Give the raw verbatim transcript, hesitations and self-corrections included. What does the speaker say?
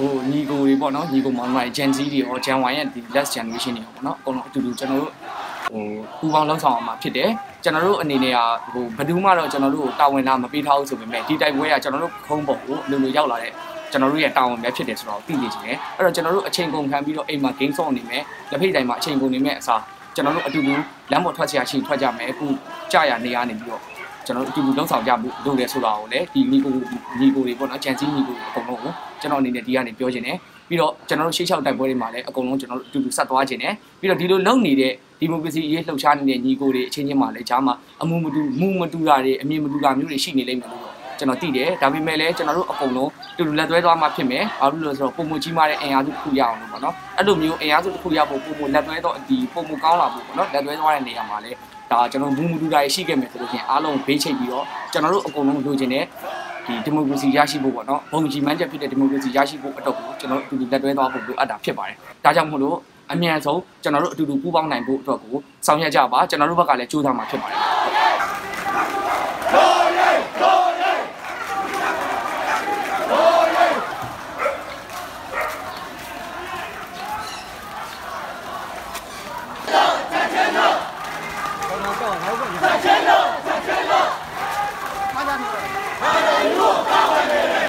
Ồ, như cô thì bọn nó, như cô bọn ngoài Gen Z thì họ treo ngoái thì đã chẳng cái gì này nó còn họ từ từ cho nó cứ vào lâu sọ mà thiệt đấy cho nó lúc này này của phần thứ mà rồi cho nó lúc tàu này làm mà pin thâu rồi mẹ đi tay quay cho nó lúc không bổ đường người giao lại đấy cho nó lúc tàu mẹ thiệt để nó tin gì chứ rồi cho nó lúc trên cùng tham video em mà kính son thì mẹ là phải dạy mà trên cùng thì mẹ sao cho nó lúc từ từ lắm một thoa trà chỉ thoa trà mẹ cũng trai à này à này được cho nó từ từ lâu sọ giảm đường để sầu đầu đấy thì như cô như cô thì bọn nó chen chít như cô cộng đồng cho nó nên để đi ăn để chơi chứ nhé. Vì đó cho nó chỉ sau tại buổi mà đấy cộng đồng cho nó từ từ sát toa chứ nhé. Vì đó đi đâu lớn nỉ để đi một cái gì hết lâu chan để như cô để trên nhà mà để chả mà mua một đu mua một đu ra để mua một đu làm như để xin để lên mà cho nó tí để đám mê lấy cho nó lúc cộng đồng từ từ là tôi toa mà phải mẹ ở lừa rồi cô mua chim mai để ăn giúp khu giàu nó nó ăn được nhiều ăn giúp khu giàu của cô muốn là tôi tội thì cô muốn cao là của nó là tôi toa này mà đấy đó cho nó mua một đu ra xí cái mẹ tôi nhé á luôn bế chạy đi đó cho nó lúc cộng đồng thôi chứ nhé. Thì chúng mình cũng chỉ ra chỉ bộ nó không chỉ mấy giờ để chúng mình cũng chỉ ra chỉ bộ ở đầu cho nó từ từ ra tới đó cũng được áp chế bài. Ta trong một lúc anh nghe xấu cho nó từ từ cú băng này bộ rồi cú sau nhà chào bá cho nó lúc vào cái này chui thằng mà chế bài. Hãy subscribe cho kênh Ghiền Mì Gõ để không bỏ lỡ những video hấp dẫn.